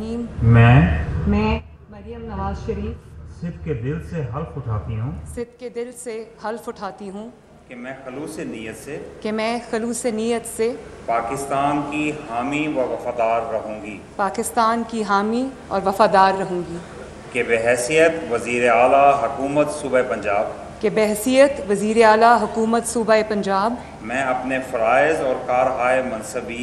रहीम। मैं मरियम नवाज़ शरीफ सिद्क़ के दिल से हल्फ उठाती हूँ कि मैं खलूस नीयत से पाकिस्तान की हामी व वफादार रहूँगी कि बहैसियत वज़ीर आला हुकूमत सूबा पंजाब मैं अपने फ़राइज़ और कारहाय मनसबी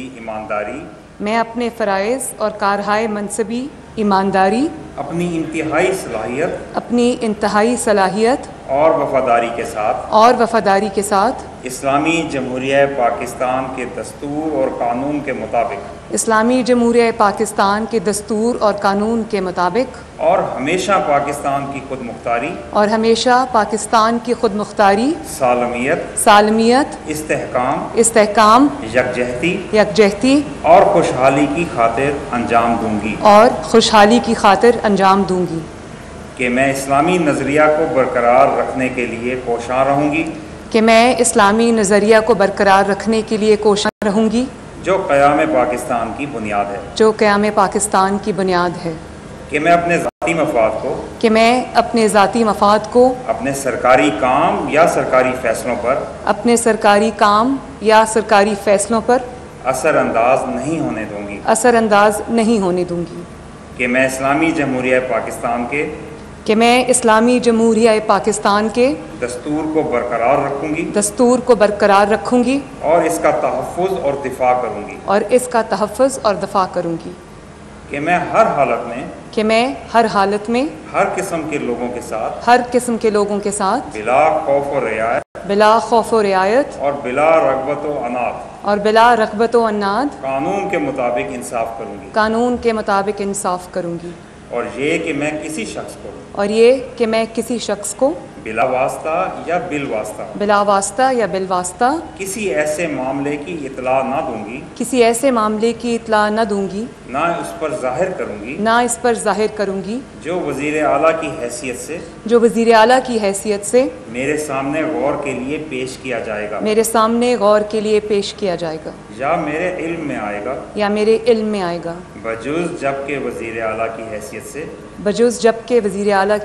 ईमानदारी अपनी इंतहाई सलाहियत और वफादारी के साथ इस्लामी जमहूरिया पाकिस्तान के दस्तूर और कानून के मुताबिक और हमेशा पाकिस्तान की खुद मुख्तारी सालमियत इस्तेहकाम यकजहती और खुशहाली की खातिर अंजाम दूंगी कि मैं इस्लामी नज़रिया को बरकरार रखने के लिए कोशां रहूँगी जो क़याम पाकिस्तान की बुनियाद है कि मैं अपने ज़ाती मफाद को अपने सरकारी काम या सरकारी फैसलों पर असरअंदाज नहीं होने दूंगी कि मैं इस्लामी जमहूरिया पाकिस्तान के दस्तूर को बरकरार रखूँगी और इसका तहफ़्फ़ुज़ और दिफ़ा करूँगी कि मैं हर हालत में हर किस्म के लोगों के साथ बिला खौफ और रियायत और बिला रग़बत व अनाद कानून के मुताबिक इंसाफ करूँगी और ये कि मैं किसी शख्स को बिला वास्ता या बिलवास्ता किसी ऐसे मामले की इतला ना दूंगी ना इस पर जाहिर करूँगी जो वज़ीर आला की हैसियत से मेरे सामने गौर के लिए पेश किया जाएगा या मेरे इल्म में आएगा बजुज़ जबकि वज़ीर आला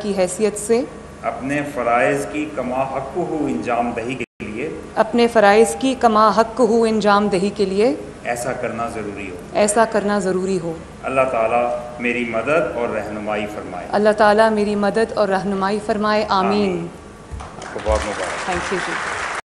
की हैसियत से अपने फ़राइज़ की कमा हक़्क़ुहु अंजाम दही के लिए ऐसा करना ज़रूरी हो अल्लाह ताला मेरी मदद और रहनुमाई फरमाए आमीन। बहुत मुबारक, थैंक यू जी।